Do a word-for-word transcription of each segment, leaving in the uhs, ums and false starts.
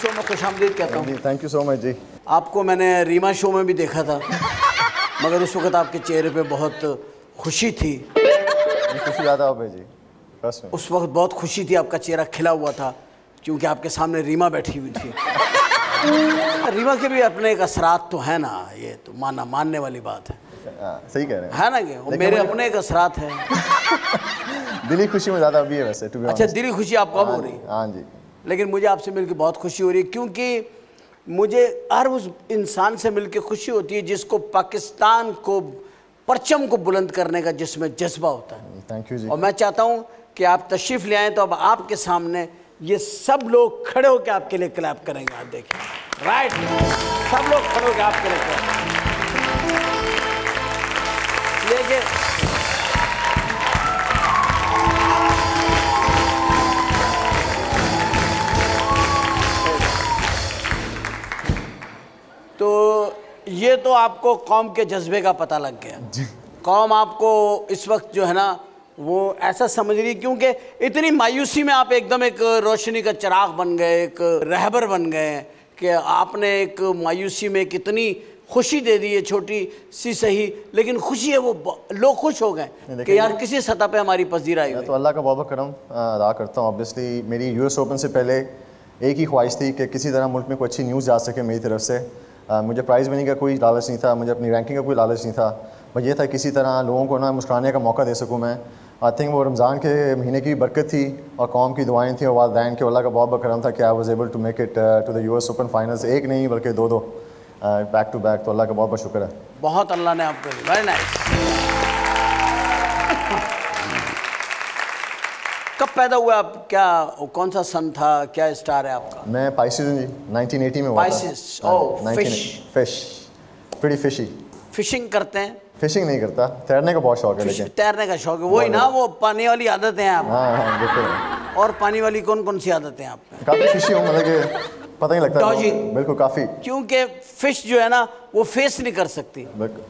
So much, खुशामदीद कहता हूँ। थैंक यू सो मच जी। आपको मैंने रीमा शो में भी देखा था मगर उस वक्त आपके चेहरे पे बहुत खुशी थी। खुशी ज़्यादा हो गई जी, बस में उस वक्त बहुत खुशी थी, आपका चेहरा खिला हुआ था क्योंकि आपके सामने रीमा बैठी हुई थी। रीमा के भी अपने एक असरात तो है ना, ये तो माना मानने वाली बात है। आ, सही कह रहे हैं, है ना कि मेरे अपने एक असरात है। दिली खुशी में ज़्यादा अभी है वैसे। अच्छा, दिली खुशी आपको अब हो रही है? हाँ जी, लेकिन मुझे आपसे मिलकर बहुत खुशी हो रही है क्योंकि मुझे हर उस इंसान से मिलकर खुशी होती है जिसको पाकिस्तान को परचम को बुलंद करने का जिसमें जज्बा होता है। थैंक यू जी। और मैं चाहता हूँ कि आप तशरीफ़ ले आएँ तो अब आपके सामने ये सब लोग खड़े होकर आपके लिए क्लैप करेंगे। आप देखिए, राइट, सब लोग खड़े होकर आपके लिए। लेकिन तो ये तो आपको कौम के जज्बे का पता लग गया। कौम आपको इस वक्त जो है ना वो ऐसा समझ रही, क्योंकि इतनी मायूसी में आप एकदम एक रोशनी का चिराग बन गए, एक रहबर बन गए कि आपने एक मायूसी में कितनी खुशी दे दी है, छोटी सी सही लेकिन खुशी है। वो लोग खुश हो गए कि यार किसी सतह पे हमारी पजीराई हुई। तो अल्लाह का बहुत करम अदा करता हूँ। ऑब्वियसली मेरी यूएस ओपन से पहले एक ही ख्वाहिश थी कि किसी तरह मुल्क में कोई अच्छी न्यूज़ जा सके मेरी तरफ से। Uh, मुझे प्राइज़ मनी का कोई लालच नहीं था, मुझे अपनी रैंकिंग का कोई लालच नहीं था, बस ये था किसी तरह लोगों को ना मुस्कुराने का मौका दे सकूँ मैं। आई थिंक वो रमज़ान के महीने की बरकत थी और कौम की दुआएं थी और वालदैन के अल्लाह का बहुत बहुत करम था कि I was able to make it to the US open finals, एक नहीं बल्कि दो दो बैक टू बैक। तो अल्लाह का बहुत बहुत शुक्र है, बहुत अल्लाह ने आपको। Very nice. कब पैदा हुआ आप, क्या कौन सा सन था, क्या स्टार है आपका? मैं पाइसेस हूं जी, नाइनटीन एटी में हुआ था। Pisces, oh, fish. Fish, pretty fishy। Fishing करते हैं? फिशिंग नहीं करता, तैरने का बहुत शौक है। लेकिन तैरने का शौक है, वही ना वो पानी वाली आदतें हैं आप। हाँ हाँ बिल्कुल। और पानी वाली कौन कौन सी आदतें हैं आप? काफ़ी फिशी हूँ, मतलब कि पता नहीं लगता है, बिल्कुल काफ़ी, क्योंकि फिश जो है ना वो फेस नहीं कर सकती।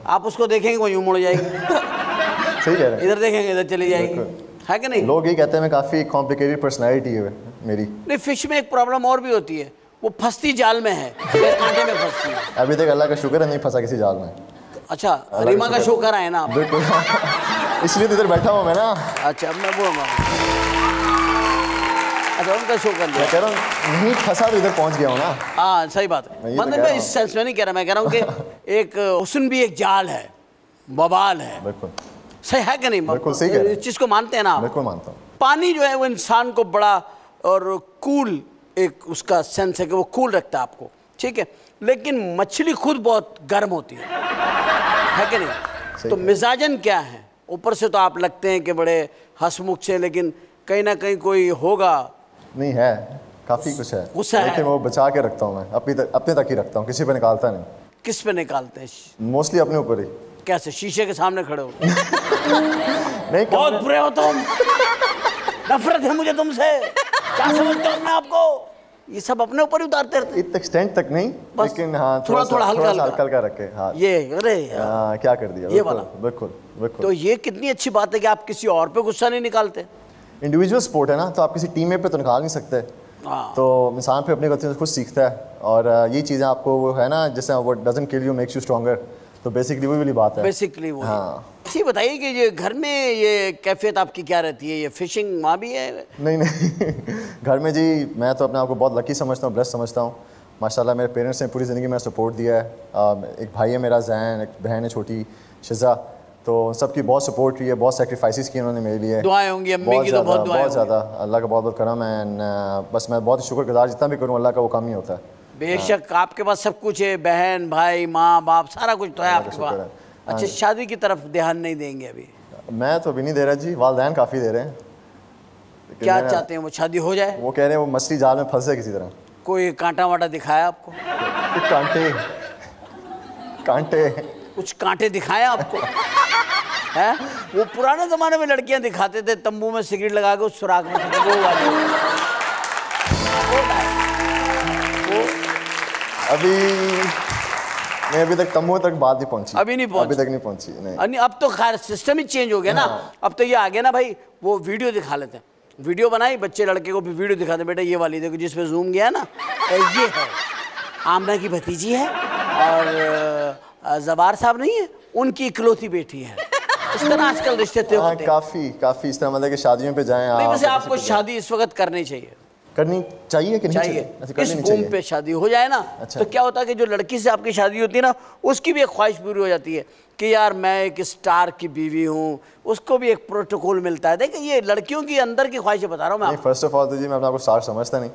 आप उसको देखेंगे वो यूँ मुड़ जाएगी। सही कह रहे हैं, इधर देखेंगे इधर चली जाएगी, है कि नहीं? लोग ये कहते हैं मैं काफ़ी कॉम्प्लिकेटेड पर्सनालिटी है मेरी। नहीं, फिश में एक प्रॉब्लम और भी होती है, वो फंसती जाल में है, कांटे में फंसती है। अभी तक अल्लाह का शुक्र है नहीं फंसा किसी जाल में। अच्छा, रीमा का शुक्र है ना? बिल्कुल, इसलिए तो इधर बैठा हूँ मैं ना। अच्छा, मैं वो अच्छा उनका शुक्र कह रहा हूँ, नहीं फंसा तो इधर पहुँच गया हूँ ना। हाँ सही बात है, मतलब मैं इस सेंस में नहीं कह रहा, मैं कह रहा हूँ कि एक हुस्न भी एक जाल है, बवाल है। बिल्कुल सही है कि नहीं? बिल्कुल सही है, इस चीज़ को मानते हैं ना आप? बिल्कुल मानता हूँ। पानी जो है वो इंसान को बड़ा और कूल, एक उसका सेंस है कि वो कूल रखता है आपको, ठीक है। लेकिन मछली खुद बहुत गर्म होती है, है कि नहीं? तो मिजाजन क्या है? ऊपर से तो आप लगते हैं कि बड़े हंसमुख से, लेकिन कहीं ना कहीं कोई होगा। नहीं है, काफ़ी कुछ है, लेकिन वो बचा के रखता हूँ मैं, अपनी तक अपने तक ही रखता हूँ, किसी पर निकालता नहीं। किस पे निकालते हैं? मोस्टली अपने ऊपर ही। कैसे? शीशे के सामने खड़े हो? नहीं, बहुत बुरे हो तुम, नफरत है मुझे तुमसे, क्या समझते हो अपने आपको? ये सब अपने ऊपर ही उतारते रहते। इतने एक्सटेंट तक नहीं, लेकिन हाँ थोड़ा थोड़ा हल्का हल्का हल्का रखे। हाँ ये, अरे यार क्या कर दिया ये वाला। बिल्कुल बिल्कुल। तो ये कितनी अच्छी बात है कि आप किसी और पे गुस्सा नहीं निकालते। इंडिविजुअल स्पोर्ट है ना, तो आप किसी टीम पे तो निकाल नहीं सकते, तो इंसान पे अपनी गलतियों से खुद सीखता है। और ये चीज़ें आपको वो है ना, जैसे what doesn't kill you makes you stronger, तो बेसिकली वो वाली बात है। बेसिकली वो। हाँ जी, बताइए कि ये घर में ये कैफियत आपकी क्या रहती है? ये फिशिंग वहाँ भी है? नहीं नहीं, घर में जी मैं तो अपने आप को बहुत लकी समझता हूँ, ब्लेस समझता हूँ। माशाल्लाह मेरे पेरेंट्स ने पूरी ज़िंदगी में सपोर्ट दिया है। एक भाई है मेरा जैन, एक बहन है छोटी शिजा, तो सबकी बहुत सपोर्ट हुई है, बहुत सेक्रीफाइस किए उन्होंने मेरे लिए। दुआएं होंगी अम्मी की तो बहुत, बहुत ज़्यादा। अल्लाह का बहुत बहुत करम है, एंड बस मैं बहुत शुक्रगुजार जितना भी करूँ अल्लाह का, वो कम ही होता है। बेशक आपके पास सब कुछ है, बहन भाई माँ बाप सारा कुछ तो है आपके पास। अच्छा, शादी की तरफ ध्यान नहीं देंगे अभी? मैं तो अभी नहीं दे रहा जी, वालदैन काफ़ी दे रहे हैं। क्या चाहते हैं वो, शादी हो जाए? वो कह रहे हैं वो मछली जाल में फंस जाए किसी तरह। कोई कांटा वाटा दिखाया आपको? कांटे कांटे कुछ कांटे दिखाया आपको? है वो पुराने ज़माने में लड़कियाँ दिखाते थे, तंबू में सिगरेट लगा के उस सुराख में। अभी मैं अभी तक तम्बू तक बात नहीं पहुंची, अभी नहीं पहुंची, अभी तक नहीं पहुंची। नहीं, अब तो खैर सिस्टम ही चेंज हो गया ना। हाँ। अब तो ये आ गया ना भाई, वो वीडियो दिखा लेते हैं, वीडियो बनाई, बच्चे लड़के को भी वीडियो दिखाते, बेटा ये वाली देखो जिसपे जूम गया ना, ये है। आमना की भतीजी है और जवार साहब नहीं है, उनकी इकलौती बेटी है। इस तरह आजकल रिश्ते तय होते हैं। काफी काफी इस तरह मतलब कि शादियों पे जाएं आप। वैसे आपको शादी इस वक्त करनी चाहिए। करनी चाहिए कि नहीं चाहिए? इस घूम पे शादी हो जाए ना तो क्या होता है कि जो लड़की से आपकी शादी होती है ना, उसकी भी एक ख्वाहिश पूरी हो जाती है कि यार मैं एक स्टार की बीवी हूँ, उसको भी एक प्रोटोकॉल मिलता है। देखिए ये लड़कियों की अंदर की ख्वाहिशें बता रहा हूँ मैं। फर्स्ट ऑफ ऑल तो जी मैं अपने आपको स्टार समझता नहीं,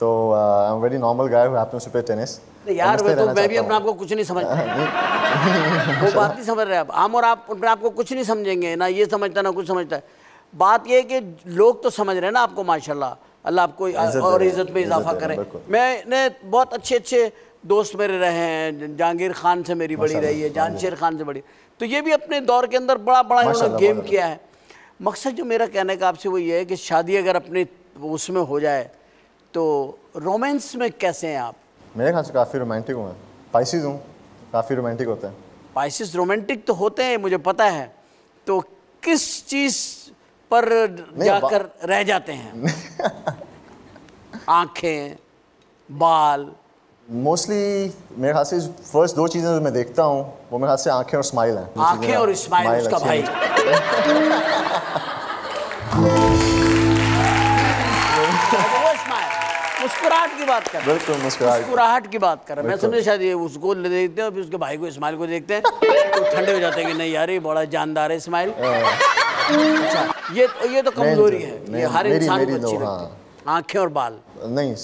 तो I am very normal guy हूं। आपने उस पे टेनिस यार वो तो मैं भी अपने आपको कुछ नहीं समझता वो बात नहीं समझ रहे आप। हम और आप अपने आपको कुछ नहीं समझेंगे, ना ये समझता ना कुछ समझता है। बात ये है कि लोग तो समझ रहे हैं ना आपको, माशाल्लाह अल्लाह आपको और इज़्ज़त में इजाफा करें। मैंने बहुत अच्छे अच्छे दोस्त मेरे रहे हैं, जहांगीर खान से मेरी बड़ी रही है, जहान शेर खान से बड़ी, तो ये भी अपने दौर के अंदर बड़ा बड़ा इन्होंने गेम किया है। मकसद जो मेरा कहने का आपसे वो ये है कि शादी अगर अपने उसमें हो जाए तो रोमांस में कैसे हैं आप? मेरे ख्याल से काफ़ी रोमांटिक हूँ मैं, पाइसिस हूँ, काफ़ी रोमांटिक होते हैं। पाइसिस रोमांटिक तो होते हैं, मुझे पता है, तो किस चीज़ पर जाकर रह जाते हैं? आंखें, बाल? मोस्टली मेरे ख्याल से फर्स्ट दो चीज़ें जो मैं देखता हूँ वो मेरे ख्याल से आंखें और स्माइल हैं। आंखें और स्माइल उसका भाई। मुस्कुराहट की बात कर रहे हैं। बिल्कुल मुस्कुराहट, मुस्कुराहट की बात कर रहे हैं। मैं समझ शायद ये उसको देखते हैं और फिर उसके भाई को, स्माइल को देखते हैं तो ठंडे हो जाते हैं कि नहीं यार ये बड़ा जानदार है स्माइल। अच्छा ये ये तो कमजोरी है, ये हर इंसान को अच्छी लगती है। आंखें और बाल नहीं,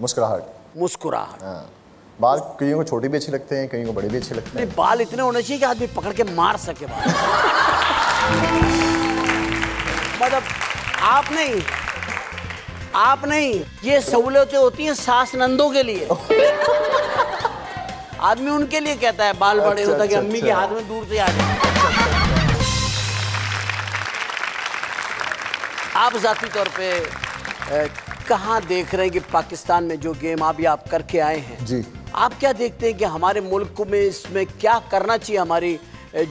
मुस्कुराहट। मुस्कुराहट बाल कहीं को छोटे भी अच्छे लगते हैं, कहीं को बड़े भी अच्छे लगते हैं। बाल इतने होने चाहिए कि आदमी पकड़ के मार सके बाल। मतलब आप नहीं, आप नहीं, ये सहूलतें होती हैं सास नंदों के लिए। आदमी उनके लिए कहता है बाल बड़े होता है कि अम्मी के हाथ में दूर से आ जाए। आप जाती तौर पे कहाँ देख रहे हैं कि पाकिस्तान में जो गेम आप ये आप करके आए हैं जी, आप क्या देखते हैं कि हमारे मुल्क में इसमें क्या करना चाहिए? हमारी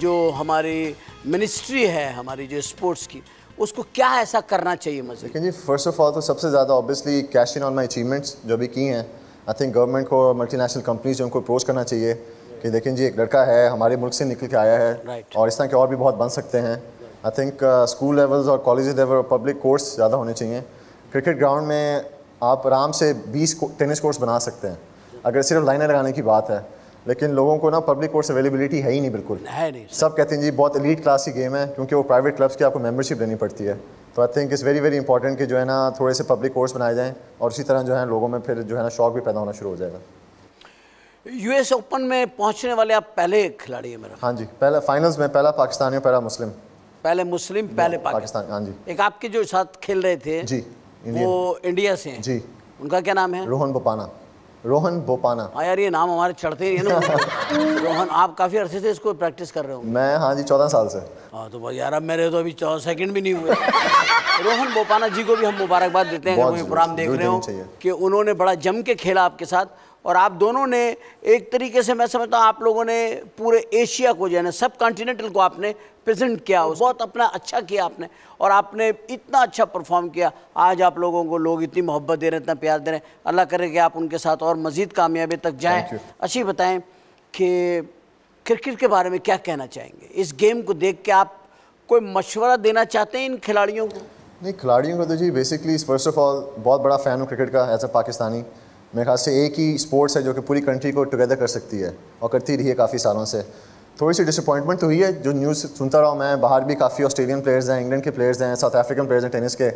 जो हमारी मिनिस्ट्री है हमारी जो स्पोर्ट्स की, उसको क्या ऐसा करना चाहिए? मजे जी फर्स्ट ऑफ ऑल तो सबसे ज़्यादा obviously cash in on my achievements जो भी की हैं। आई थिंक गवर्नमेंट को, मल्टीनेशनल कंपनीज उनको अप्रोच करना चाहिए कि देखें जी एक लड़का है हमारे मुल्क से निकल के आया है right. और इस तरह के और भी बहुत बन सकते हैं। आई थिंक स्कूल लेवल्स और कॉलेज लेवल और पब्लिक कोर्ट्स ज़्यादा होने चाहिए। क्रिकेट ग्राउंड में आप आराम से बीस टेनिस कोर्ट्स बना सकते हैं अगर सिर्फ लाइनें लगाने की बात है, लेकिन लोगों को ना पब्लिक कोर्ट्स अवेलेबिलिटी है ही नहीं बिल्कुल है नहीं। सब कहते हैं जी बहुत एलीट क्लास की गेम है क्योंकि वो प्राइवेट क्लब्स की आपको मेंबरशिप लेनी पड़ती है। तो I think it's very very important कि जो है ना थोड़े से पब्लिक कोर्ट्स बनाए जाएं और इसी तरह जो है लोगों में फिर जो है ना शौक भी पैदा होना शुरू हो जाएगा। यूएस ओपन में पहुँचने वाले आप पहले खिलाड़ी हैं मेरा? हाँ जी, पहला फाइनल्स में पहला पाकिस्तानी और पहला मुस्लिम। पहले मुस्लिम पहले पाकिस्तान। हाँ जी। एक आपके जो साथ खेल रहे थे जी वो इंडिया से हैं जी, उनका क्या नाम है? रोहन बोपाना। रोहन बोपाना। हाँ यार ये नाम हमारे चढ़ते हैं ना। रोहन आप काफ़ी अरसे से इसको प्रैक्टिस कर रहे हो? मैं हाँ जी चौदह साल से। हाँ तो भाई यार अब मेरे तो अभी चौदह सेकंड भी नहीं हुए। रोहन बोपाना जी को भी हम मुबारकबाद देते हैं, कोई प्रोग्राम देख रहे हो कि उन्होंने बड़ा जम के खेला आपके साथ और आप दोनों ने एक तरीके से मैं समझता हूँ आप लोगों ने पूरे एशिया को जो है ना सब कॉन्टिनेंटल को आपने प्रेजेंट किया, बहुत अपना अच्छा किया आपने और आपने इतना अच्छा परफॉर्म किया। आज आप लोगों को लोग इतनी मोहब्बत दे रहे हैं, इतना प्यार दे रहे हैं, अल्लाह करे कि आप उनके साथ और मज़ीद कामयाबी तक जाएँ। अच्छी बताएं कि क्रिकेट के बारे में क्या कहना चाहेंगे? इस गेम को देख के आप कोई मशवरा देना चाहते हैं इन खिलाड़ियों को? नहीं खिलाड़ियों को तो जी बेसिकली फर्स्ट ऑफ ऑल बहुत बड़ा फ़ैन हूँ क्रिकेट का एज अ पाकिस्तानी। मेरे ख्याल से एक ही स्पोर्ट्स है जो कि पूरी कंट्री को टुगेदर कर सकती है और करती रही है काफ़ी सालों से। थोड़ी सी डिसअपॉइंटमेंट तो हुई है जो न्यूज़ सुनता रहा हूँ मैं, बाहर भी काफ़ी ऑस्ट्रेलियन प्लेयर्स हैं, इंग्लैंड के प्लेयर्स हैं, साउथ अफ्रीकन प्लेयर्स हैं टेनिस के,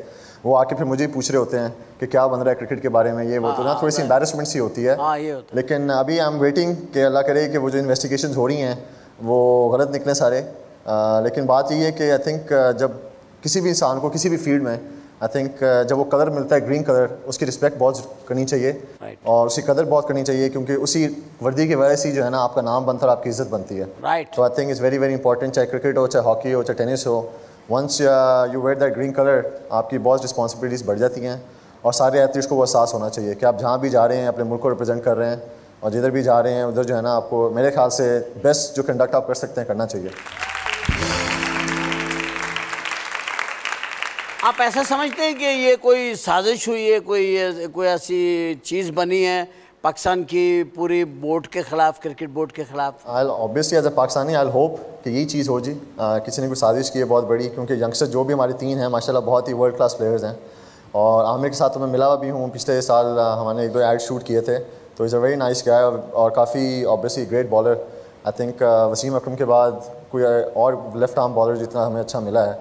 वो आके फिर मुझे ही पूछ रहे होते हैं कि क्या बन रहा है क्रिकेट के बारे में ये वो, तो ना थोड़ी सी एम्बैरसमेंट सी होती है। लेकिन अभी आई एम वेटिंग कि अल्लाह करे कि वो जो इन्वेस्टिगेशन हो रही हैं वो गलत निकलें सारे। लेकिन बात ये है कि आई थिंक जब किसी भी इंसान को किसी भी फील्ड में आई थिंक uh, जब वो कलर मिलता है ग्रीन कलर, उसकी रिस्पेक्ट बहुत करनी चाहिए right. और उसकी कदर बहुत करनी चाहिए क्योंकि उसी वर्दी की वजह से जो है ना आपका नाम बनता है, आपकी इज्जत बनती है राइट। तो I think is very very important, चाहे क्रिकेट हो, चाहे हॉकी हो, चाहे टेनिस हो, once you wear that green colour आपकी बहुत रिस्पॉन्सिबिलिटीज़ बढ़ जाती हैं और सारे एथलीट्स को वो एहसास होना चाहिए कि आप जहाँ भी जा रहे हैं अपने मुल्क को रिप्रेजेंट कर रहे हैं और जिधर भी जा रहे हैं उधर जो है ना आपको मेरे ख्याल से बेस्ट जो कंडक्ट आप कर सकते हैं करना चाहिए। आप आप ऐसा समझते हैं कि ये कोई साजिश हुई है, कोई ये कोई ऐसी चीज़ बनी है पाकिस्तान की पूरी बोर्ड के खिलाफ, क्रिकेट बोर्ड के खिलाफ? Obviously as a Pakistani I hope कि यही चीज़ हो जी, आ, किसी ने कोई साजिश की है बहुत बड़ी, क्योंकि यंगस्टर जो भी हमारे तीन हैं माशाल्लाह बहुत ही वर्ल्ड क्लास प्लेयर्स हैं। और आमिर के साथ तो मैं मिला हुआ भी हूँ, पिछले साल हमने एक दो ऐड शूट किए थे, तो is a very nice guy और काफ़ी obviously great bowler. I think Wasim Akram के बाद कोई और लेफ्ट आर्म बॉलर जितना हमें अच्छा मिला है,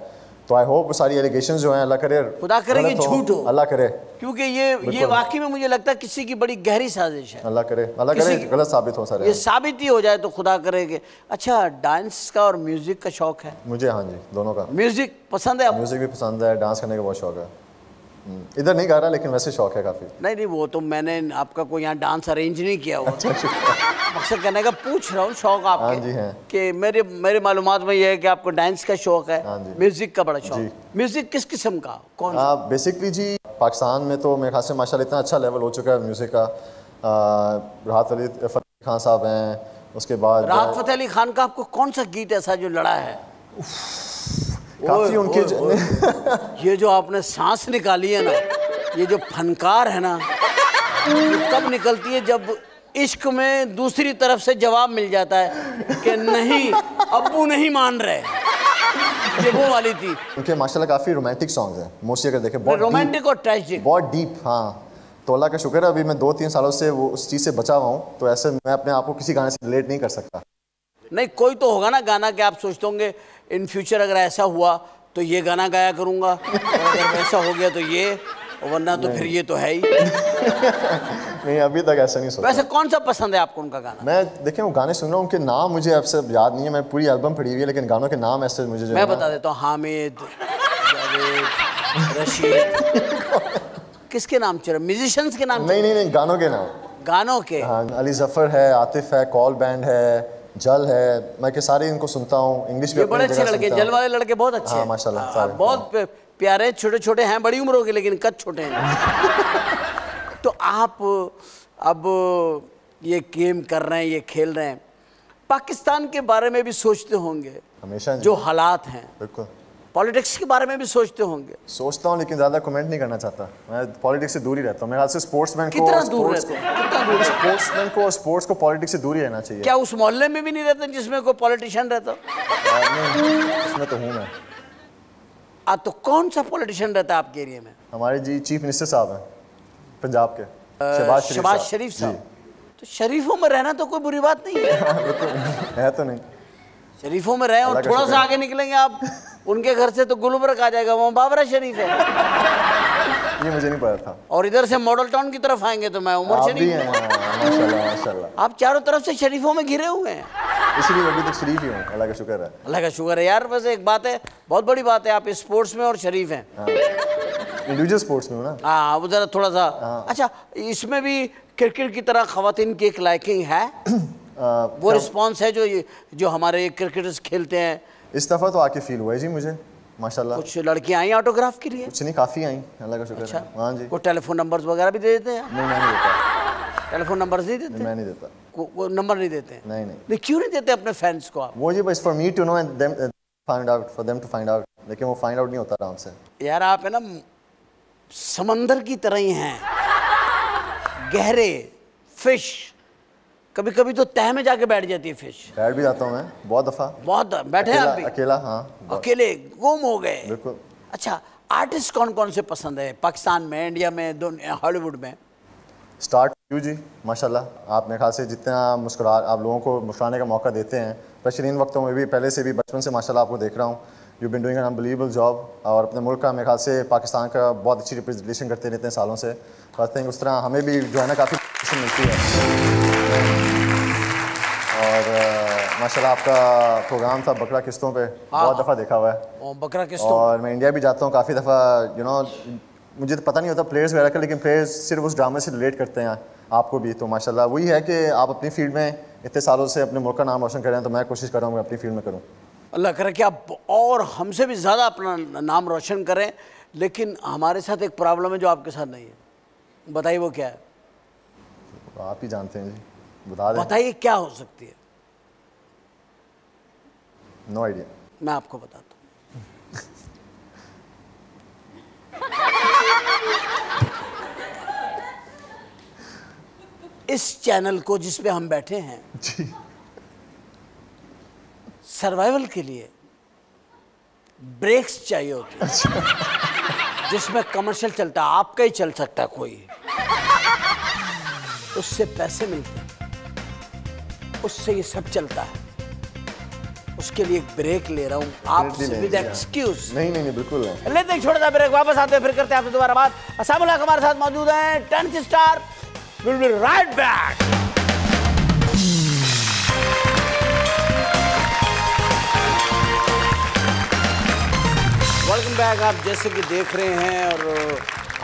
तो आई होप सारी एलिगेशंस जो हैं अल्लाह करे खुदा करे कि झूठ हो, अल्लाह करे, क्योंकि ये ये वाकई में मुझे लगता है किसी की बड़ी गहरी साजिश है। अल्लाह करे अल्लाह करे गलत साबित हो सारे, ये साबित ही हो जाए तो खुदा करे कि। अच्छा, डांस का और म्यूजिक का शौक है मुझे? हाँ जी, दोनों का। म्यूजिक पसंद है? म्यूजिक भी पसंद है, डांस करने का बहुत शौक है। इधर नहीं गा रहा लेकिन वैसे शौक है काफी। नहीं नहीं, वो तो मैंने आपका कोई यहाँ डांस अरेंज नहीं किया हुआ, मकसद कहने का पूछ रहा हूँ शौक आपका। हाँ जी है कि मेरे मेरे मालूमात में यह है कि आपको डांस का शौक है, म्यूजिक का बड़ा शौक। म्यूजिक किस किस्म का, कौन? बेसिकली जी पाकिस्तान में तो मेरे ख्याल से माशाल्लाह इतना अच्छा लेवल हो चुका है म्यूज़िक का। राहत अली फतेह खान साहब हैं, उसके बाद राहत फतेह अली खान का आपको कौन सा गीत ऐसा जो लड़ा है? काफ़ी उनके ओ, ओ, ये जो आपने सांस निकाली है ना, ये जो फनकार है ना, कब निकलती है? जब इश्क में दूसरी तरफ से जवाब मिल जाता है कि नहीं अब्बू नहीं मान रहे, ये वो वाली थी। उनके माशाल्लाह काफ़ी रोमांटिक सॉन्ग्स हैं मोस्टली, अगर देखें बहुत रोमांटिक और ट्रेजिक, बहुत डीप। हाँ, तो अल्लाह का शुक्र है अभी मैं दो तीन सालों से वो उस चीज़ से बचा हुआ हूँ, तो ऐसे मैं अपने आप को किसी गाने से रिलेट नहीं कर सकता। नहीं, कोई तो होगा ना गाना कि आप सोचते होंगे इन फ्यूचर अगर ऐसा हुआ तो ये गाना गाया करूँगा, अगर ऐसा हो गया तो ये, वरना तो फिर ये तो है ही। नहीं, अभी तक ऐसा नहीं सोचा। वैसे कौन सा पसंद है आपको उनका गाना? मैं देखें वो गाने सुन रहा हूँ, उनके नाम मुझे अब सब याद नहीं है, मैं पूरी एल्बम पढ़ी हुई है लेकिन गानों के नाम ऐसे मुझे जो मैं बता देता हूँ, हामिद, जावेद, रशीद। किसके नाम चल रहे? म्यूजिशियंस के नाम? नहीं नहीं नहीं, गानों के नाम, गानों के। हाँ, अली ज़फ़र है, आतिफ है, कॉल बैंड है, जल है, मैं के सारे इनको सुनता हूँ। इंग्लिश में बड़े अच्छे लड़के, जल वाले लड़के बहुत अच्छे हैं माशाल्लाह, बहुत प्यारे, छोटे छोटे हैं, बड़ी उम्र होगी लेकिन कद छोटे हैं। तो आप अब ये गेम कर रहे हैं, ये खेल रहे हैं, पाकिस्तान के बारे में भी सोचते होंगे हमेशा जो हालात हैं, बिल्कुल। पॉलिटिक्स के बारे में भी सोचते होंगे? सोचता हूँ लेकिन ज़्यादा कमेंट नहीं करना चाहता, मैं पॉलिटिक्स से दूर ही रहता हूँ। मेरे ख्याल से स्पोर्ट्समैन को स्पोर्ट्समैन को और स्पोर्ट्स को पॉलिटिक्स से दूर ही रहना चाहिए। क्या उस मोहल्ले में भी नहीं रहते जिसमें कोई पॉलिटिशियन रहता? उसमें तो हूँ मैं। आ, तो कौन सा पॉलिटिशियन रहता है आपके एरिया में? हमारे जी चीफ मिनिस्टर साहब हैं पंजाब के, शहबाज शरीफ साहब। तो शरीफों में रहना तो कोई बुरी बात नहीं है, तो है तो नहीं, शरीफों में रहें और थोड़ा सा आगे निकलेंगे आप उनके घर से तो गुलबर्ग आ जाएगा, वहाँ बाबरा शरीफ है। ये मुझे नहीं पता था। और इधर से मॉडल टाउन की तरफ आएंगे तो मैं उमर शरीफ हूँ। माशाल्लाह माशाल्लाह, आप चारों तरफ से शरीफों में घिरे हुए हैं, इसलिए अभी तक शरीफ ही हूँ, अल्लाह का शुक्र है। अल्लाह का शुक्र है यार। वैसे एक बात है, बहुत बड़ी बात है, आप स्पोर्ट्स में और शरीफ हैं, इंडिविजुअल स्पोर्ट्स में हो ना। हाँ, वो ज़रा थोड़ा सा। अच्छा, इसमें भी क्रिकेट की तरह ख़वातीन की एक लाइकिंग है, वो रिस्पॉन्स है जो जो हमारे क्रिकेटर्स खेलते हैं? इस दफ़ा तो आके फील हुआ है जी मुझे माशाल्लाह। कुछ लड़कियाँ आई ऑटोग्राफ के लिए? कुछ नहीं, काफ़ी आई अल्लाह का शुक्र। अच्छा। है हाँ जी। कोई टेलीफोन नंबर्स वगैरह भी दे देते हैं? नहीं, मैं नहीं देता। टेलीफोन नंबर्स नहीं देते? मैं नहीं देता। को नंबर नहीं देते हैं? नहीं नहीं। नहीं, क्यों नहीं देते अपने फैंस को आप? वो जी बस for me to know and them find out, for them to find out, लेकिन वो फाइंड आउट नहीं होता आराम से। यार आप है ना समंदर की तरह ही हैं, गहरे फिश, कभी कभी तो तह में जाके बैठ जाती है फिश। बैठ भी जाता हूँ मैं बहुत दफ़ा, बहुत बैठे अकेला, आप भी? अकेला। हाँ, अकेले गुम हो गए बिल्कुल। अच्छा, आर्टिस्ट कौन कौन से पसंद है पाकिस्तान में, इंडिया में, हॉलीवुड में? स्टार्ट यू जी माशाल्लाह, आप मेरे ख्याल से जितना मुस्कुरा आप लोगों को मुस्कुराने का मौका देते हैं, स्पेशली इन वक्तों में भी, पहले से भी बचपन से माशाल्लाह आपको देख रहा हूँ। You been doing an unbelievable job, और अपने मुल्क का मेरे ख्याल से पाकिस्तान का बहुत अच्छी रिप्रेजेंटेशन करते रहते हैं सालों से। आई थिंक उस तरह हमें भी जो है ना काफ़ी खुशी मिलती है। और माशाल्लाह आपका प्रोग्राम था बकरा किस्तों पे, हाँ, बहुत दफ़ा देखा हुआ है बकरा किस्तों। और मैं इंडिया भी जाता हूँ काफ़ी दफ़ा, यू नो मुझे तो पता नहीं होता प्लेयर्स वगैरह का, लेकिन प्लेयर्स सिर्फ उस ड्रामे से रिलेट करते हैं आपको भी। तो माशाल्लाह वही है कि आप अपनी फील्ड में इतने सालों से अपने मुल्क का नाम रोशन कर रहे हैं, तो मैं कोशिश कर रहा हूँ अपनी फील्ड में करूँ। अल्लाह करे कि आप और हमसे भी ज़्यादा अपना नाम रोशन करें, लेकिन हमारे साथ एक प्रॉब्लम है जो आपके साथ नहीं है, बताइए वो क्या है? आप ही जानते हैं जी, बता दें। बताइए क्या हो सकती है? No no idea. मैं आपको बताता हूँ। इस चैनल को जिस पे हम बैठे हैं जी सर्वाइवल के लिए ब्रेक्स चाहिए होती है। अच्छा। जिसमें कमर्शियल चलता है, आपका ही चल सकता कोई, उससे पैसे मिलते हैं, उससे ये सब चलता है, उसके लिए एक ब्रेक ले रहा हूँ आपसे विद एक्सक्यूज। नहीं नहीं नहीं बिल्कुल नहीं। लेते एक छोटा सा ब्रेक, वापस आते हैं, फिर करते हैं आपसे दोबारा बात। आसम उल हक हमारे साथ मौजूद हैं, tenth star, will be right back. Welcome back. आप जैसे कि देख रहे हैं और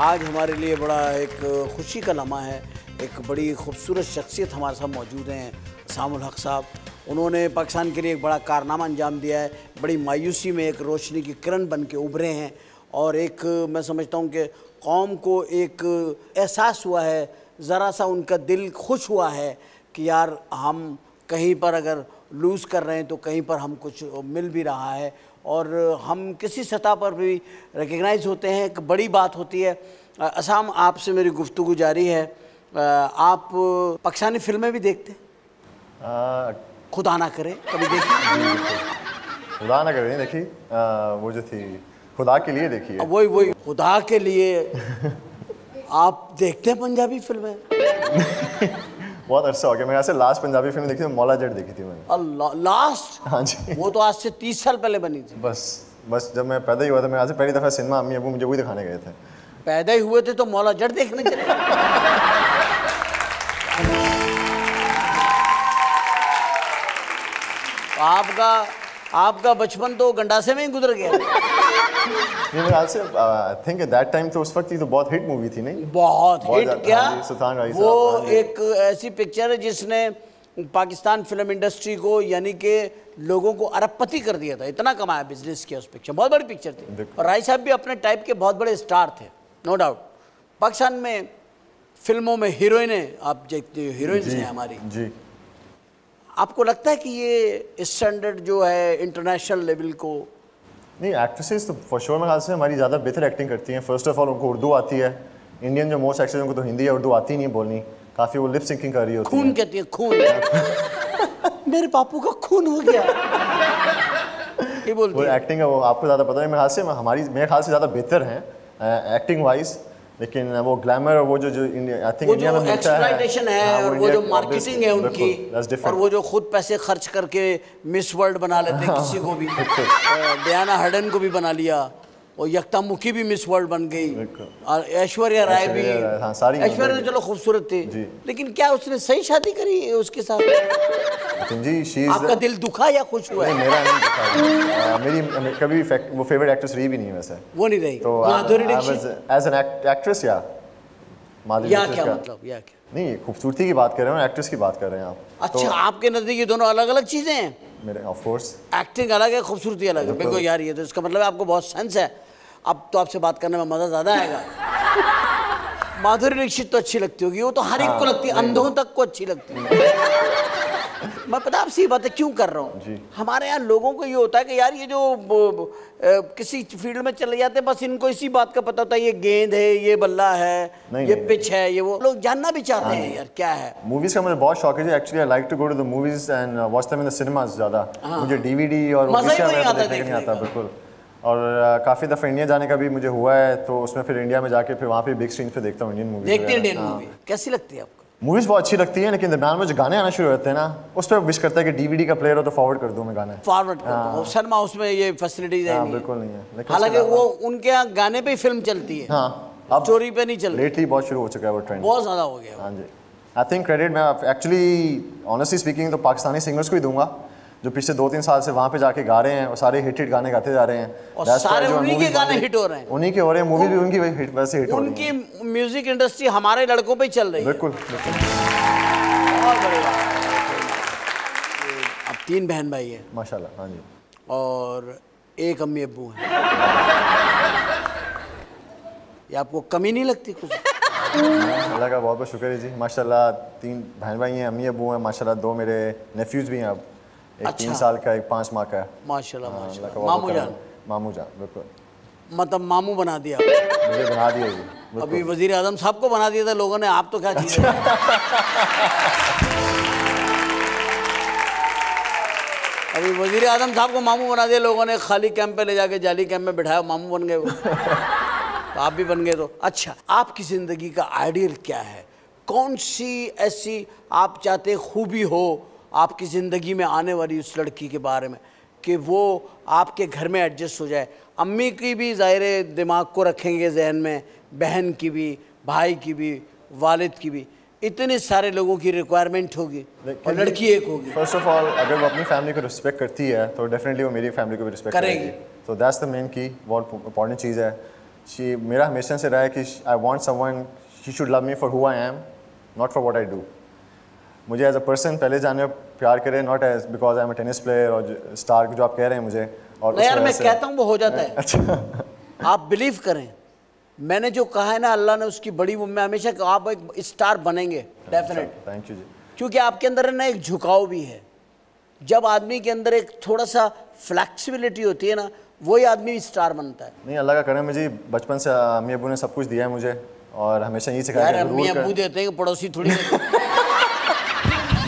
आज हमारे लिए बड़ा एक खुशी का लम्हा है, एक बड़ी खूबसूरत शख्सियत हमारे साथ मौजूद हैं, आसम उल हक साहब। उन्होंने पाकिस्तान के लिए एक बड़ा कारनामा अंजाम दिया है, बड़ी मायूसी में एक रोशनी की किरण बन के उभरे हैं और एक मैं समझता हूँ कि कौम को एक एहसास हुआ है, ज़रा सा उनका दिल खुश हुआ है कि यार हम कहीं पर अगर लूज़ कर रहे हैं तो कहीं पर हम कुछ मिल भी रहा है और हम किसी सतह पर भी रिकगनाइज़ होते हैं, एक बड़ी बात होती है। आसम, आपसे मेरी गुफ्तगू जारी है। आप पाकिस्तानी फिल्में भी देखते हैं? खुदा ना करे कभी देखी? खुदा ना करे देखी, वो जो थी खुदा के लिए देखी है। वही वही खुदा के लिए। आप देखते हैं पंजाबी फिल्में? बहुत अच्छा हो गया। मेरे से लास्ट पंजाबी फिल्म देखी थी, मौला जट देखी थी मैंने। अल्लाह, लास्ट? हाँ जी, वो तो आज से तीस साल पहले बनी थी। बस बस जब मैं पैदा ही हुआ था, मैं आज से पहली दफ़ा सिनेमा अम्मी अबू मुझे वही दिखाने गए थे। पैदा ही हुए थे तो मौला जट देखने चले। आपका आपका बचपन तो गंडासे में ही गुजर गया। थिंक दैट टाइम तो उस वक्त ही तो बहुत हिट मूवी थी। नहीं बहुत, बहुत हिट क्या? हाँ, वो एक ऐसी पिक्चर है जिसने पाकिस्तान फिल्म इंडस्ट्री को यानी कि लोगों को अरबपति कर दिया था, इतना कमाया, बिजनेस किया उस पिक्चर। बहुत बड़ी पिक्चर थी और राय साहब भी अपने टाइप के बहुत बड़े स्टार थे, नो डाउट। पाकिस्तान में फिल्मों में हीरोइने, आप देखते हीरोइंस हैं हमारी जी, आपको लगता है कि ये स्टैंडर्ड जो है इंटरनेशनल लेवल को? नहीं, एक्ट्रेसेस तो फॉर श्योर मेरे ख्याल से हमारी ज़्यादा बेहतर एक्टिंग करती हैं। फर्स्ट ऑफ ऑल उनको उर्दू आती है। इंडियन जो मोस्ट एक्ट्रेस उनको तो हिंदी या उर्दू आती नहीं बोलनी, काफ़ी वो लिप सिंकिंग कर रही होती है। खून कहती है, खून। मेरे पापू का खून हो गया, ये बोलती है। एक्टिंग है वो, आपको ज़्यादा पता है। मेरे ख्याल से हमारी मेरे ख्याल से ज़्यादा बेहतर हैं एक्टिंग वाइज, लेकिन वो ग्लैमर वो जो जो आई थिंक इंडिया में एक्सप्लॉयटेशन है, है और वो जो मार्केटिंग है उनकी और वो जो खुद पैसे खर्च करके मिस वर्ल्ड बना लेते हैं किसी को भी। डियाना हडन को भी बना लिया और यकता मुखी भी मिस वर्ल्ड बन गई और ऐश्वर्या राय भी। ऐश्वर्या चलो खूबसूरत थी, लेकिन क्या उसने सही शादी करी उसके साथ जी? आपका दिल दुखा या खुश हुआ? मेरा नहीं दुखा, मेरी कभी वो फेवरेट एक्ट्रेस रही भी नहीं वैसे। वो नहीं रही तो Madhuri Dixit as an actress? या माधुरी या क्या मतलब? या क्या? नहीं, खूबसूरती की बात कर रहे हैं, एक्ट्रेस की बात कर रहे हैं आप। अच्छा, आपके नज़दीक ये दोनों अलग अलग चीज़ें हैं? मेरे ऑफ कोर्स एक्टिंग अलग है, खूबसूरती अलग है। बिल्कुल यार, ये तो इसका मतलब आपको बहुत सेंस है। अब तो आपसे बात करने में मज़ा ज़्यादा आएगा। माधुरी दीक्षित तो अच्छी लगती होगी, वो तो हर एक को लगती है, अंधों तक को अच्छी लगती है। मैं पता आपसे ये बातें क्यों कर रहा हूँ, हमारे यहाँ लोगों को ये होता है कि यार ये जो ए, किसी फील्ड में चले जाते हैं, बस इनको इसी बात का पता होता है, ये गेंद है, ये बल्ला है, नहीं, ये पिच है, ये वो। लोग जानना भी चाहते हैं यार क्या है। मूवीज का मुझे बहुत शौक है actually. I like to go to the movies and watch them in the cinemas ज़्यादा। मुझे डीवीडी और नहीं आता बिल्कुल, और काफ़ी दफ़ा इंडिया जाने का भी मुझे हुआ है, तो उसमें फिर इंडिया में जाके फिर वहाँ पे बिग स्क्रीन पे देखता हूँ इंडियन मूवी। देखते हैं इंडियन मूवी, कैसी लगती है आपको? मूवीज़ बहुत अच्छी लगती है, लेकिन दरम्यान में जो गाने आना शुरू होते हैं ना, उस पर विश करता है कि डीवीडी का प्लेयर हो तो फॉरवर्ड कर दूँ मैं गाने, फॉरवर्ड कर दूँ। शर्मा उसमें ये फैसिलिटीज है बिल्कुल नहीं है, हालांकि वो उनके यहाँ गाने पर ही फिल्म चलती है। हाँ, अब स्टोरी पर नहीं चलती। लेटली बहुत शुरू हो चुका है वो ट्रेंड, बहुत ज़्यादा हो गया। हाँ जी, आई थिंक क्रेडिट मैं एक्चुअली ऑनेस्टली स्पीकिंग तो पाकिस्तानी सिंगर्स को ही दूंगा जो पिछले दो तीन साल से वहाँ पे जाके गा रहे हैं और सारे हिट हिट गाने गाते जा रहे हैं और सारे उन्हीं के गाने हिट हो रहे हैं, उन्हीं के हो रहे हैं। मूवी भी उनकी हिट वैसे हिट हो रही है। उनकी म्यूजिक इंडस्ट्री हमारे लड़कों पे चल रही है। बिल्कुल बिल्कुल, बहुत बड़ी बात है। अब तीन बहन भाई हैं माशाल्लाह। हाँ जी, और एक अम्मी अबू हैं। ये आपको कमी नहीं लगती कुछ? अल्लाह का बहुत बहुत शुक्र है जी, माशाल्लाह तीन बहन भाई हैं, अम्मी अबू हैं माशाल्लाह। दो मेरे नेफ्यूज़ भी हैं अब, एक अच्छा। तीन साल का, एक पाँच माह का है माशाल्लाह। माशाल्लाह मामू जान, मामू जान बिल्कुल, मतलब मामू बना दिया मुझे, बना दिया जी अभी वजीर आजम साहब को बना दिया था लोगों ने, आप तो क्या चीज़ है। अभी वजीर आजम साहब को मामू बना दिया लोगों ने, खाली कैंप पे ले जाके जाली कैंप में बिठाया, मामू बन गए वो। तो आप भी बन गए। तो अच्छा, आपकी ज़िंदगी का आइडियल क्या है? कौन सी ऐसी आप चाहते खूबी हो आपकी ज़िंदगी में आने वाली उस लड़की के बारे में कि वो आपके घर में एडजस्ट हो जाए? अम्मी की भी ज़ाहिर दिमाग को रखेंगे जहन में, बहन की भी, भाई की भी, वालिद की भी, इतने सारे लोगों की रिक्वायरमेंट होगी और लड़की एक होगी। फर्स्ट ऑफ ऑल, अगर वो अपनी फैमिली को रिस्पेक्ट करती है तो डेफिनेटली वो मेरी फैमिली को भी रिस्पेक्ट करेगी। तो दैट्स द मेन की, बहुत इंपॉर्टेंट चीज़ है। शी मेरा हमेशा से रहा है कि I want someone she should love me for who I am, not for what I do. मुझे एज अ पर्सन पहले जाने प्यार करें, not as because I am a tennis player और स्टार जो आप कह रहे हैं मुझे। और यार मैं कहता हूँ वो हो जाता है। अच्छा, आप बिलीव करें, मैंने जो कहा है ना, अल्लाह ने उसकी बड़ी, मैं हमेशा आप एक स्टार बनेंगे डेफिनेट। थैंक यू जी। क्योंकि आपके अंदर ना एक झुकाव भी है। जब आदमी के अंदर एक थोड़ा सा फ्लैक्सीबिलिटी होती है ना, वही आदमी स्टार बनता है। नहीं, अल्लाह का करम है जी, बचपन से अम्मी अबू ने सब कुछ दिया है मुझे और हमेशा यही सिखाया। यार अम्मी अबू देते हैं, पड़ोसी थोड़ी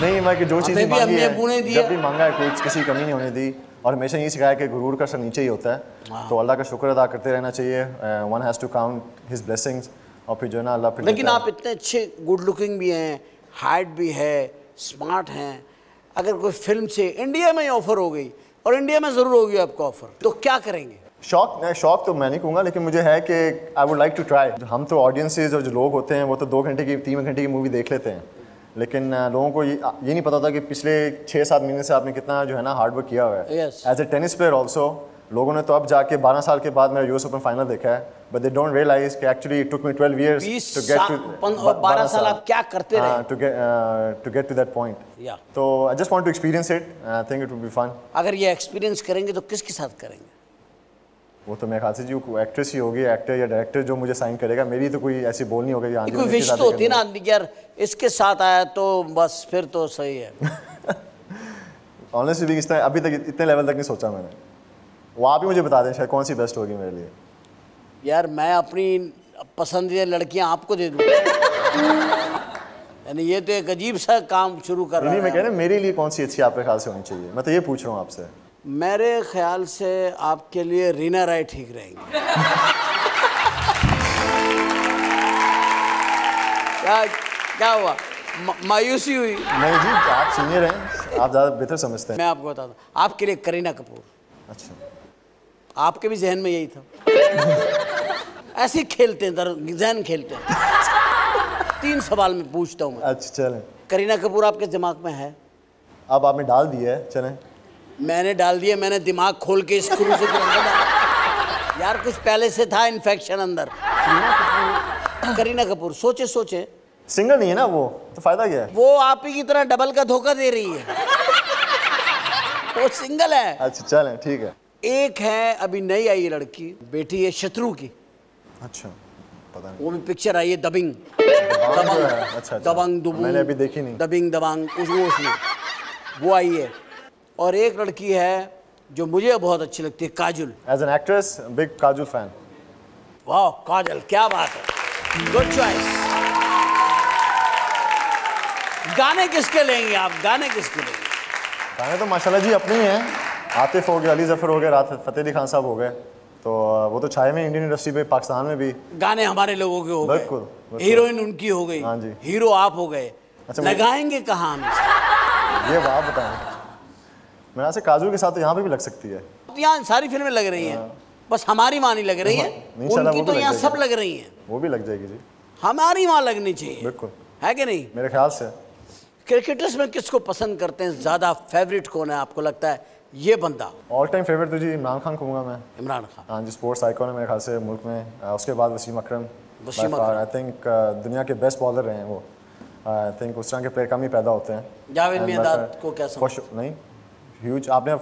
नहीं। मैं कि जो चीज़ मांगी है, जब भी मांगा है कुछ, किसी कमी नहीं होने दी। और हमेशा यही सिखाया कि गुरूर का सर नीचे ही होता है, तो अल्लाह का शुक्र अदा करते रहना चाहिए। One has to count his blessings. और फिर जो है ना अल्लाह। लेकिन आप इतने अच्छे, गुड लुकिंग भी हैं, हाइट भी है, स्मार्ट हैं, अगर कोई फिल्म से इंडिया में ही ऑफर हो गई, और इंडिया में ज़रूर होगी आपको ऑफर, तो क्या करेंगे? शौक, शौक तो मैं नहीं कहूँगा, लेकिन मुझे है कि I would like to try. हम तो ऑडियंसेज और जो लोग होते हैं वो तो दो घंटे की, तीन घंटे की मूवी देख लेते हैं, लेकिन लोगों को ये, ये नहीं पता था कि पिछले छः सात महीने से आपने कितना जो है ना हार्डवर्क किया हुआ है। As a tennis player also लोगों ने तो अब जाके बारह साल के बाद मेरा यूएस ओपन फाइनल देखा है, बट दे डोंट रियलाइज कि actually it took me twelve years to get to बारह साल आप क्या करते रहे to get to get to that point. तो I just want to experience it, I think it will be fun. अगर ये एक्सपीरियंस करेंगे तो किसके साथ करेंगे? वो तो मेरे ख्याल से जी एक्ट्रेस ही होगी, एक्टर या डायरेक्टर जो मुझे साइन करेगा। मेरी तो कोई ऐसी बोल नहीं होगी। कोई विश तो होती है ना आदमी की, यार इसके साथ आया तो बस फिर तो सही है। ऑनेस्टली भी इतना अभी तक इतने लेवल तक नहीं सोचा मैंने। वो आप ही मुझे बता दें शायद कौन सी बेस्ट होगी मेरे लिए। यार मैं अपनी पसंदीदा लड़कियाँ आपको दे दूँ। यानी ये तो एक अजीब सा काम शुरू कर रहा है। मैं कह रहा हूँ मेरे लिए कौन सी अच्छी आपके ख्याल से होनी चाहिए, मैं तो ये पूछ रहा हूँ आपसे। मेरे ख्याल से आपके लिए रीना राय ठीक रहेंगी। क्या क्या हुआ, म, मायूसी हुई? नहीं जी, आप सीनियर हैं, आप ज़्यादा बेहतर समझते हैं। मैं आपको बताता हूँ, आपके लिए करीना कपूर। अच्छा, आपके भी जहन में यही था? ऐसे खेलते हैं दर, जहन खेलते हैं। तीन सवाल में पूछता हूँ मैं। अच्छा चलें। करीना कपूर आपके दिमाग में है? अब आपने डाल दिया है। चलें, मैंने डाल दिया। मैंने दिमाग खोल के स्क्रू से डाला। यार कुछ पहले से था इन्फेक्शन अंदर। करीना कपूर सोचे सोचे। सिंगल नहीं है ना वो, तो फायदा क्या है? वो आप ही की तरह डबल का धोखा दे रही है। वो सिंगल है। अच्छा चलें ठीक है। एक है अभी नई आई लड़की, बेटी है शत्रु की। अच्छा, पता नहीं। वो भी पिक्चर आई है दबंग। दबंग। अच्छा, दबंग मैंने अभी देखी नहीं। दबंग दबांग उसमें वो आई है। और एक लड़की है जो मुझे बहुत अच्छी लगती है, Kajol. As an actress, big Kajol fan. वाह काजोल, क्या बात है, गुड चॉइस। गाने किसके लेंगे आप? गाने किसके लेंगे? गाने तो माशाल्लाह जी अपने हैं। आतिफ हो गए, अली जफर हो गए, राहत फतेह अली खान साहब हो गए, तो वो तो छाए में इंडियन इंडस्ट्री पे, पाकिस्तान में भी। गाने हमारे लोगों के हो गए, बिल्कुल। हीरोइन उनकी हो गई। हाँ जी, हीरो आप हो गए। अच्छा, लगाएंगे कहाँ हम ये बात बताएं? मेरा से काजोल के साथ तो यहाँ पे भी लग सकती है। यहाँ सारी फिल्में लग रही हैं, बस हमारी वहाँ नहीं लग रही है। उनकी तो यहाँ सब लग रही हैं। वो भी लग जाएगी जी, हमारी वहाँ लगनी चाहिए। बिल्कुल है कि नहीं? मेरे ख्याल से क्रिकेटर्स में किसको पसंद करते हैं ज़्यादा, फेवरेट कौन है आपको लगता है ये बंदा? ऑल टाइम फेवरेट तो जी इमरान खान कहूँगा मैं। इमरान खान, हाँ जी, स्पोर्ट्स आइकॉन है मेरे ख्याल से मुल्क में। उसके बाद वसीम अक्रम। वसीम अक्रम आई थिंक दुनिया के बेस्ट बॉलर रहे हैं वो। आई थिंक उस तरह के प्लेयर कम ही पैदा होते हैं। जावेद मियांदाद को क्या समझ नहीं? ह्यूज। आपने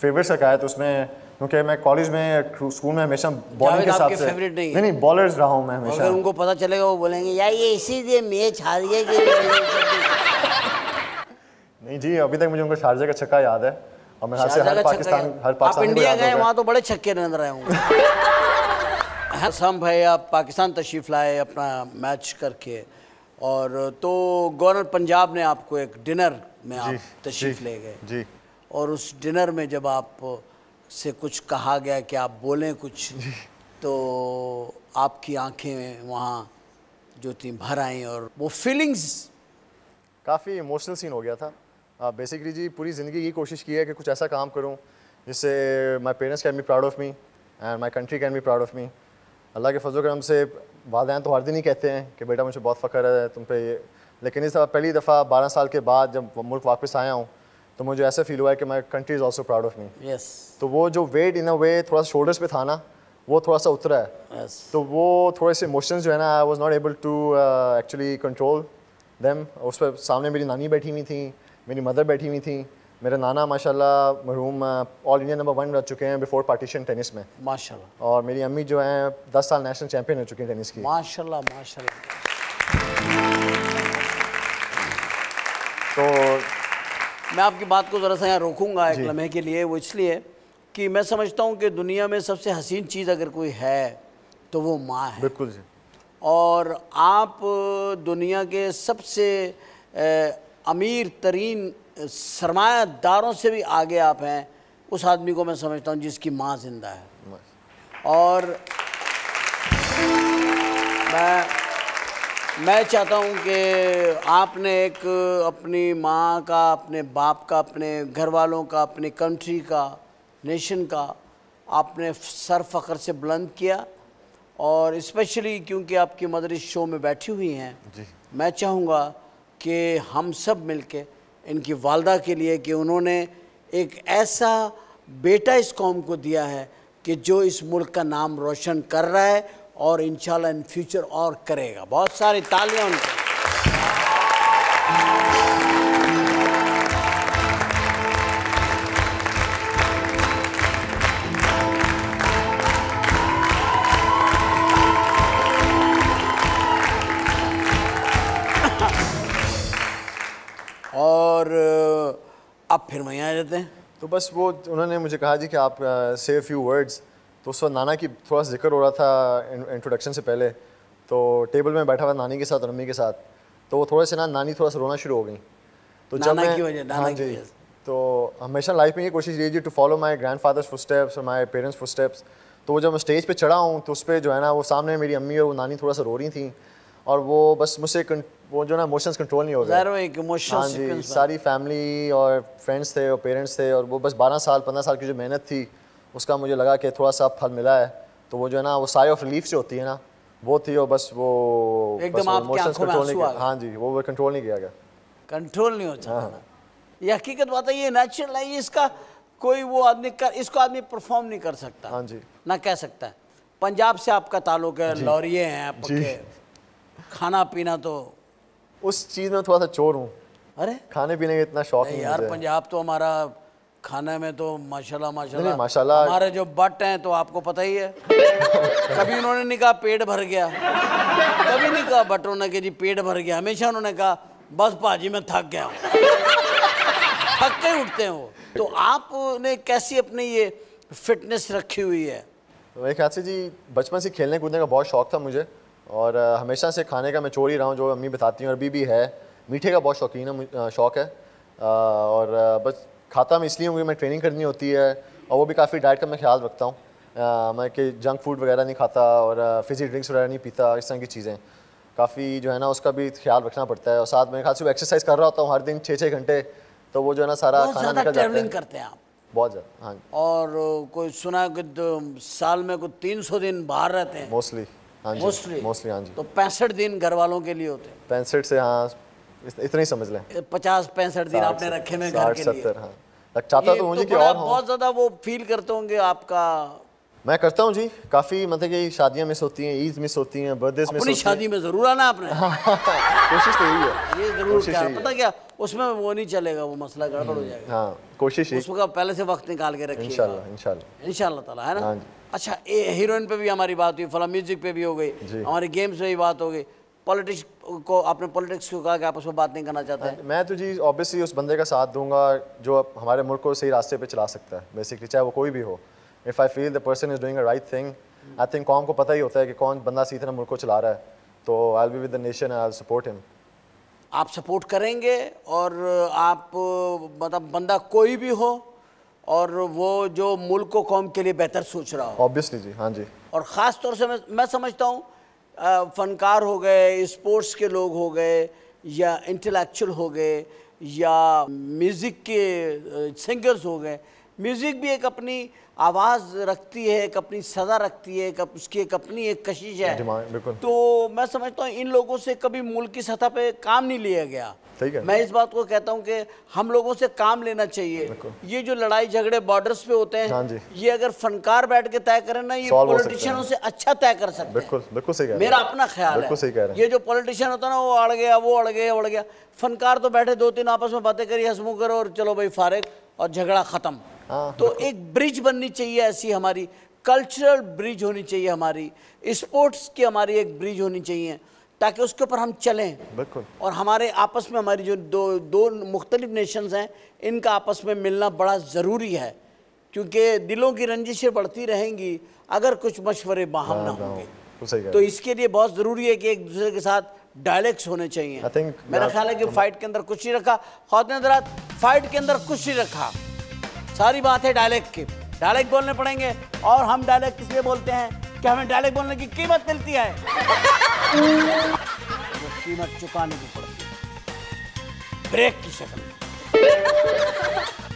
फेवरेट कहा है तो उसमें, क्योंकि मैं कॉलेज में, स्कूल में हमेशा बॉलिंग के हिसाब से फेवरेट नहीं, नहीं नहीं बॉलर्स रहा हूँ मैं हमेशा। अगर उनको पता चलेगा वो बोलेंगे यार ये इसीलिए मैच हार गए। नहीं जी, अभी तक मुझे उनको शारजा का छक्का याद है। और मैं हर पाकिस्तान हर पाकिस्तान इंडिया गए वहाँ तो बड़े छक्के नजर आए होंगे। असम भाई आप पाकिस्तान तशरीफ़ लाए अपना मैच करके, और तो गवर्नर पंजाब ने आपको एक डिनर में आप तशरीफ़ ले गए जी, और उस डिनर में जब आप से कुछ कहा गया कि आप बोलें कुछ, तो आपकी आंखें वहाँ जो थी भर आई, और वो फीलिंग्स काफ़ी इमोशनल सीन हो गया था। बेसिकली जी पूरी ज़िंदगी ये कोशिश की है कि कुछ ऐसा काम करूँ जिससे my parents can be proud of me and my country can be proud of me. अल्लाह के फजल करम से वालदैन तो हर दिन ही कहते हैं कि बेटा मुझे बहुत फ़ख्र है तुम पे, लेकिन इस पहली दफ़ा बारह साल के बाद जब मुल्क वापस आया हूँ तो मुझे ऐसा फील हुआ है कि my country is also proud of me. Yes, तो वो जो वेट इन अ वे थोड़ा सा शोल्डर्स पे था ना, वो थोड़ा सा उतरा है। yes. तो वो थोड़े से इमोशंस जो है ना, I was not able to actually control them. उस पर सामने मेरी नानी बैठी हुई थी, मेरी मदर बैठी हुई थी, मेरे नाना माशाल्लाह मरहूम ऑल इंडिया नंबर वन रह चुके हैं बिफोर पार्टीशन टेनिस में माशाल्लाह, और मेरी अम्मी जो हैं दस साल नेशनल चैम्पियन हो चुकी हैं टेनिस की माशाल्लाह माशाल्लाह। तो मैं आपकी बात को ज़रा सा यहाँ रोकूंगा एक लम्हे के लिए, वो इसलिए कि मैं समझता हूँ कि दुनिया में सबसे हसीन चीज़ अगर कोई है तो वो माँ है। बिल्कुल जी। और आप दुनिया के सबसे अमीर तरीन सरमायादारों से भी आगे आप हैं उस आदमी को मैं समझता हूँ जिसकी माँ जिंदा है। और मैं मैं चाहता हूँ कि आपने एक अपनी माँ का, अपने बाप का, अपने घर वालों का, अपने कंट्री का, नेशन का आपने सर फख्र से बुलंद किया, और स्पेशली क्योंकि आपकी मदर इस शो में बैठी हुई हैं, मैं चाहूँगा कि हम सब मिलके इनकी वालदा के लिए कि उन्होंने एक ऐसा बेटा इस कौम को दिया है कि जो इस मुल्क का नाम रोशन कर रहा है और इंशाल्लाह इन फ्यूचर और करेगा। बहुत सारी तालियां उनको। और आप फिर वहीं आ जाते हैं तो बस वो उन्होंने मुझे कहा जी कि आप से अ फ्यू वर्ड्स। तो उस वक्त नाना की थोड़ा सा जिक्र हो रहा था इंट्रोडक्शन से पहले, तो टेबल में बैठा हुआ नानी के साथ और अम्मी के साथ, तो वो थोड़े से ना नानी थोड़ा सा रोना शुरू हो गई। तो जब मैं हाँ जी, तो हमेशा लाइफ में ये कोशिश रही जी to follow my grandfather's footsteps और माई पेरेंट्स फुट स्टेप्स। तो जब मैं स्टेज पर चढ़ा हूँ तो उस पर जो है ना वो सामने मेरी अम्मी और वो नानी थोड़ा सा रो रही थी, और वो बस मुझसे वो जो ना इमोशंस कंट्रोल नहीं हो गए। सारी फैमिली और फ्रेंड्स थे और पेरेंट्स थे, और वो बस बारह साल पंद्रह साल की जो मेहनत थी उसका मुझे लगा कि थोड़ा सा फल मिला है। तो वो जो है ना वो साई ऑफ रिलीफ जो होती है ना वो थी, और बस वो इमोशंस कंट्रोल नहीं किया। हाँ जी, वो कंट्रोल नहीं किया गया, कंट्रोल नहीं होता। ये हकीकत बात है, ये नेचुरल है, ये इसका कोई वो आदमी इसको आदमी परफॉर्म नहीं कर सकता। हाँ जी, ना कह सकता है। पंजाब से आपका ताल्लुक है, लॉरिए हैं आप, खाना पीना तो उस चीज़ में थोड़ा सा चोर हूँ। अरे खाने पीने का इतना शौक नहीं यार। पंजाब तो हमारा खाने में तो माशाल्लाह माशाल्लाह माशाल्लाह, हमारे जो बट हैं तो आपको पता ही है। कभी उन्होंने नहीं कहा पेट भर गया, कभी नहीं कहा बट उन्होंने कहा जी पेट भर गया, हमेशा उन्होंने कहा बस भाजी मैं थक गया हूँ। थक के उठते हैं वो। तो आपने कैसी अपनी ये फिटनेस रखी हुई है? मेरे ख्याल से जी बचपन से खेलने कूदने का बहुत शौक था मुझे, और हमेशा से खाने का मैं चोर ही रहा हूँ जो अम्मी बताती हैं, और अभी भी है। मीठे का बहुत शौकीन है, शौक़ है, और बस खाता मैं इसलिए हूँ कि मैं ट्रेनिंग करनी होती है, और वो भी काफ़ी डाइट का मैं ख्याल रखता हूँ। मैं कि जंक फूड वगैरह नहीं खाता और फिजी ड्रिंक्स वगैरह नहीं पीता, इस तरह की चीज़ें काफ़ी जो है ना उसका भी ख्याल रखना पड़ता है। और साथ में खास एक्सरसाइज कर रहा होता हूँ हर दिन छः छः घंटे, तो वो जो है ना सारा खाना निकल जाता है। ट्रैवलिंग करते हैं आप बहुत ज़्यादा? हाँ। और कोई सुना है कि साल में कोई तीन सौ दिन बाहर रहते हैं मोस्टली? मोस्टली मोस्टली हाँ जी। तो पैंसठ दिन घर वालों के लिए होते हैं? पैंसठ से हाँ, इतना ही समझ लें, पचास पैंसठ दिन आपने रखे में घर के लिए। हाँ। चाहता तो मुझे कि और बहुत ज़्यादा वो फील करते होंगे आपका? मैं करता हूँ जी काफ़ी, मतलब कि शादियाँ मिस होती हैं, ईद मिस होती हैं, बर्थडेज मिस होती हैं। अपनी शादी में ज़रूर आना आपने, कोशिश तो यही है। ये ज़रूर क्या पता क्या उसमें वो नहीं चलेगा, वो मसला गड़बड़ हो जाएगा। हाँ कोशिश है, उसका पहले से वक्त निकाल के रखिए इंशाल्लाह इंशाल्लाह इंशाल्लाह ताला, है ना। अच्छा, हीरोइन पे भी हमारी बात हुई, फला म्यूज़िक पे भी हो गई, हमारे गेम्स पे भी बात हो गई, पॉलिटिक्स को आपने पॉलिटिक्स को कहा कि आप उसमें बात नहीं करना चाहते हैं। मैं तो जी ऑब्वियसली उस बंदे का साथ दूंगा जो हमारे मुल्क को सही रास्ते पे चला सकता है, बेसिकली चाहे वो कोई भी हो। If I feel the person is doing a right thing I think कॉम को पता ही होता है कि कौन बंदा सीधे मुल्क को चला रहा है, तो I will be with the nation and I will support him. आप सपोर्ट करेंगे और आप मतलब बंदा कोई भी हो और वो जो मुल्क को कौम के लिए बेहतर सोच रहा हो। ऑब्वियसली जी, हाँ जी। और ख़ास तौर से मैं, मैं समझता हूँ फ़नकार हो गए, स्पोर्ट्स के लोग हो गए या इंटेलेक्चुअल हो गए या म्यूज़िक के सिंगर्स हो गए, म्यूज़िक भी एक अपनी आवाज़ रखती है, एक अपनी सज़ा रखती है, एक उसकी एक अपनी एक कशिश है। तो मैं समझता हूँ इन लोगों से कभी मुल्क की सतह पे काम नहीं लिया गया। ठीक है, मैं इस बात को कहता हूँ कि हम लोगों से काम लेना चाहिए। ये जो लड़ाई झगड़े बॉर्डर्स पे होते हैं ये अगर फनकार बैठ के तय करें ना, ये पॉलिटिशियनों से अच्छा तय कर सकते हैं। बिल्कुल बिल्कुल सही कह रहे हैं, मेरा अपना ख्याल है। ये जो पॉलिटिशियन होता है ना वो अड़ गया वो अड़ गया अड़ गया, फनकार तो बैठे दो तीन आपस में बातें करी, हंसमु करो और चलो भाई फारिग और झगड़ा ख़त्म। तो एक ब्रिज बननी चाहिए ऐसी, हमारी कल्चरल ब्रिज होनी चाहिए, हमारी स्पोर्ट्स की हमारी एक ब्रिज होनी चाहिए ताकि उसके ऊपर हम चलें। बिल्कुल। और हमारे आपस में हमारी जो दो दो मुख्तलिफ नेशंस हैं इनका आपस में मिलना बड़ा ज़रूरी है, क्योंकि दिलों की रंजिशें बढ़ती रहेंगी अगर कुछ मशवरे बाहम ना होंगे। तो इसके लिए बहुत ज़रूरी है कि एक दूसरे के साथ डायलैक्ट्स होने चाहिए। मेरा ख्याल है कि फाइट के अंदर कुछ नहीं रखा, खातिन फाइट के अंदर कुछ नहीं रखा, सारी बात है डायलैक्ट की। डायलैक्ट बोलने पड़ेंगे और हम डायलैक्ट इसलिए बोलते हैं कि हमें डायलैक्ट बोलने की कीमत मिलती है, वो कीमत चुकाने की पड़ती है ब्रेक की शक्ल में।